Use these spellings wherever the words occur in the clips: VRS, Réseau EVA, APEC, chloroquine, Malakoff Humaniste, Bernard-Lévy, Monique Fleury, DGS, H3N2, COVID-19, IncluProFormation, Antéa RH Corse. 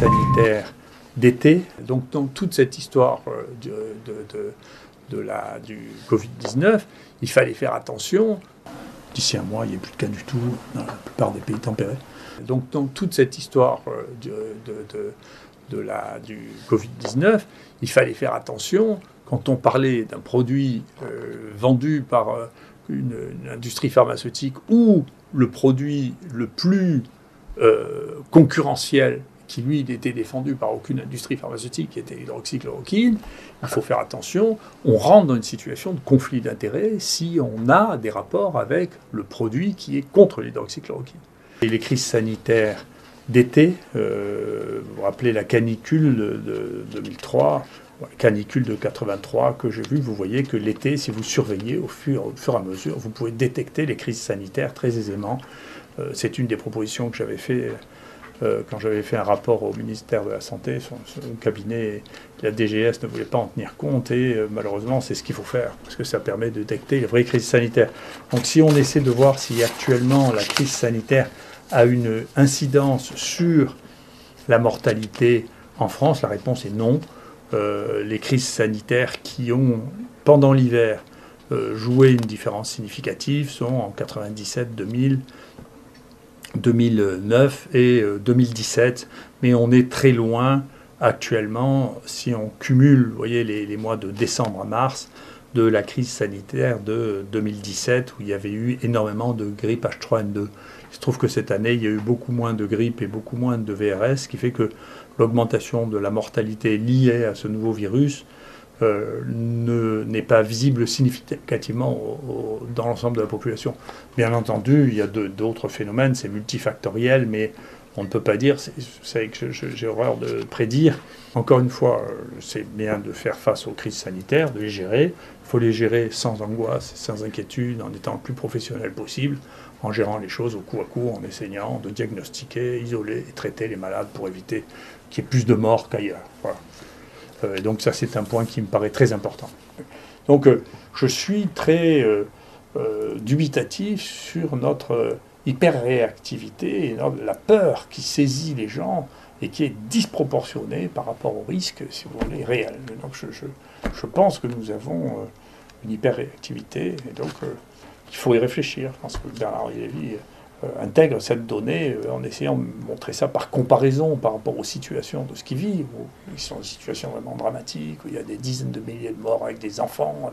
sanitaire d'été. Donc dans toute cette histoire du Covid-19, il fallait faire attention. D'ici un mois, il n'y a plus de cas du tout dans la plupart des pays tempérés. Donc dans toute cette histoire du Covid-19, il fallait faire attention. Quand on parlait d'un produit vendu par une industrie pharmaceutique ou le produit le plus concurrentiel, qui lui n'était défendu par aucune industrie pharmaceutique, qui était l'hydroxychloroquine, il faut faire attention. On rentre dans une situation de conflit d'intérêts si on a des rapports avec le produit qui est contre l'hydroxychloroquine. Et les crises sanitaires d'été, vous vous rappelez la canicule de 2003, la canicule de 83 que j'ai vue, vous voyez que l'été, si vous surveillez au fur et à mesure, vous pouvez détecter les crises sanitaires très aisément. C'est une des propositions que j'avais fait quand j'avais fait un rapport au ministère de la Santé. Son cabinet, la DGS ne voulait pas en tenir compte et malheureusement c'est ce qu'il faut faire parce que ça permet de détecter les vraies crises sanitaires. Donc si on essaie de voir si actuellement la crise sanitaire a une incidence sur la mortalité en France, la réponse est non. Les crises sanitaires qui ont, pendant l'hiver, joué une différence significative sont en 97, 2000, 2009 et 2017, mais on est très loin actuellement, si on cumule, vous voyez, les mois de décembre à mars, de la crise sanitaire de 2017, où il y avait eu énormément de grippe H3N2. Il se trouve que cette année, il y a eu beaucoup moins de grippe et beaucoup moins de VRS, ce qui fait que l'augmentation de la mortalité liée à ce nouveau virus n'est pas visible significativement dans l'ensemble de la population. Bien entendu, il y a d'autres phénomènes, c'est multifactoriel, mais on ne peut pas dire, c'est que j'ai horreur de prédire. Encore une fois, c'est bien de faire face aux crises sanitaires, de les gérer. Il faut les gérer sans angoisse, sans inquiétude, en étant le plus professionnel possible, en gérant les choses au coup à coup, en essayant de diagnostiquer, isoler et traiter les malades pour éviter qu'il y ait plus de morts qu'ailleurs. Voilà. Et donc ça, c'est un point qui me paraît très important. Donc je suis très dubitatif sur notre hyper-réactivité, et la peur qui saisit les gens et qui est disproportionnée par rapport au risque, si vous voulez, réel. Donc je pense que nous avons une hyper-réactivité, et donc il faut y réfléchir. Je pense que Bernard-Lévy intègre cette donnée en essayant de montrer ça par comparaison par rapport aux situations de ce qu'ils vivent, où ils sont dans des situations vraiment dramatiques, où il y a des dizaines de milliers de morts avec des enfants.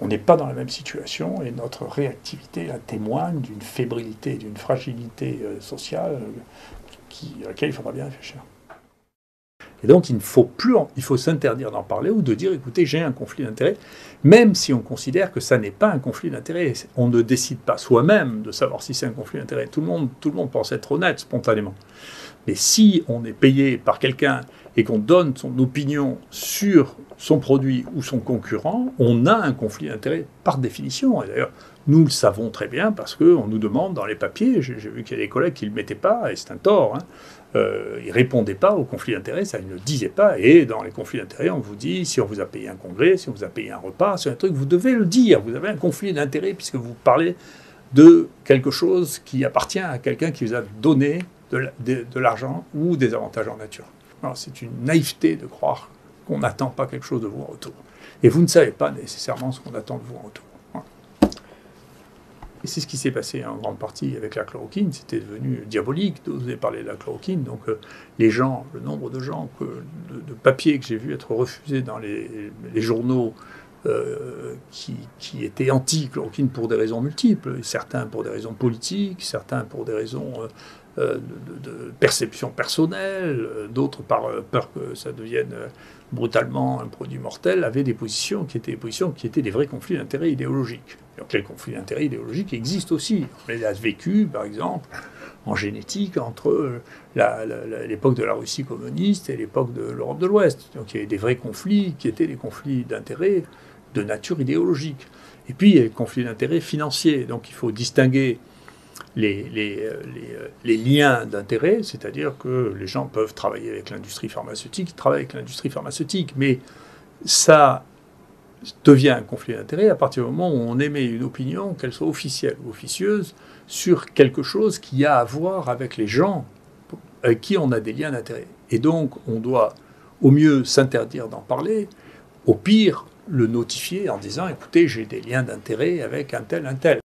On n'est pas dans la même situation et notre réactivité là, témoigne d'une fébrilité, d'une fragilité sociale à laquelle il faudra bien réfléchir. Et donc il faut s'interdire d'en parler ou de dire écoutez, j'ai un conflit d'intérêt, même si on considère que ça n'est pas un conflit d'intérêt. On ne décide pas soi-même de savoir si c'est un conflit d'intérêt. Tout le monde pense être honnête spontanément. Mais si on est payé par quelqu'un et qu'on donne son opinion sur son produit ou son concurrent, on a un conflit d'intérêt par définition. Et d'ailleurs, nous le savons très bien parce qu'on nous demande dans les papiers, j'ai vu qu'il y a des collègues qui ne le mettaient pas, et c'est un tort, hein. Ils ne répondaient pas au conflit d'intérêt, ça ils ne le disaient pas. Et dans les conflits d'intérêt, on vous dit, si on vous a payé un congrès, si on vous a payé un repas, c'est un truc, vous devez le dire. Vous avez un conflit d'intérêt puisque vous parlez de quelque chose qui appartient à quelqu'un qui vous a donné de l'argent ou des avantages en nature. Alors c'est une naïveté de croire qu'on n'attend pas quelque chose de vous en retour. Et vous ne savez pas nécessairement ce qu'on attend de vous en retour. Et c'est ce qui s'est passé en grande partie avec la chloroquine. C'était devenu diabolique d'oser parler de la chloroquine. Donc les gens, le nombre de gens, de papiers que j'ai vu être refusés dans les journaux qui étaient anti-chloroquine pour des raisons multiples, certains pour des raisons politiques, certains pour des raisons de perception personnelle, d'autres par peur que ça devienne brutalement un produit mortel, avaient des positions qui étaient des vrais conflits d'intérêts idéologiques. Donc les conflits d'intérêts idéologiques existent aussi. On les a vécus, par exemple, en génétique, entre l'époque de la Russie communiste et l'époque de l'Europe de l'Ouest. Donc il y avait des vrais conflits qui étaient des conflits d'intérêts de nature idéologique. Et puis il y a les conflits d'intérêts financiers. Donc il faut distinguer les liens d'intérêt, c'est-à-dire que les gens peuvent travailler avec l'industrie pharmaceutique, ils travaillent avec l'industrie pharmaceutique, mais ça devient un conflit d'intérêt à partir du moment où on émet une opinion, qu'elle soit officielle ou officieuse, sur quelque chose qui a à voir avec les gens avec qui on a des liens d'intérêt. Et donc, on doit au mieux s'interdire d'en parler, au pire, le notifier en disant « Écoutez, j'ai des liens d'intérêt avec un tel, un tel ».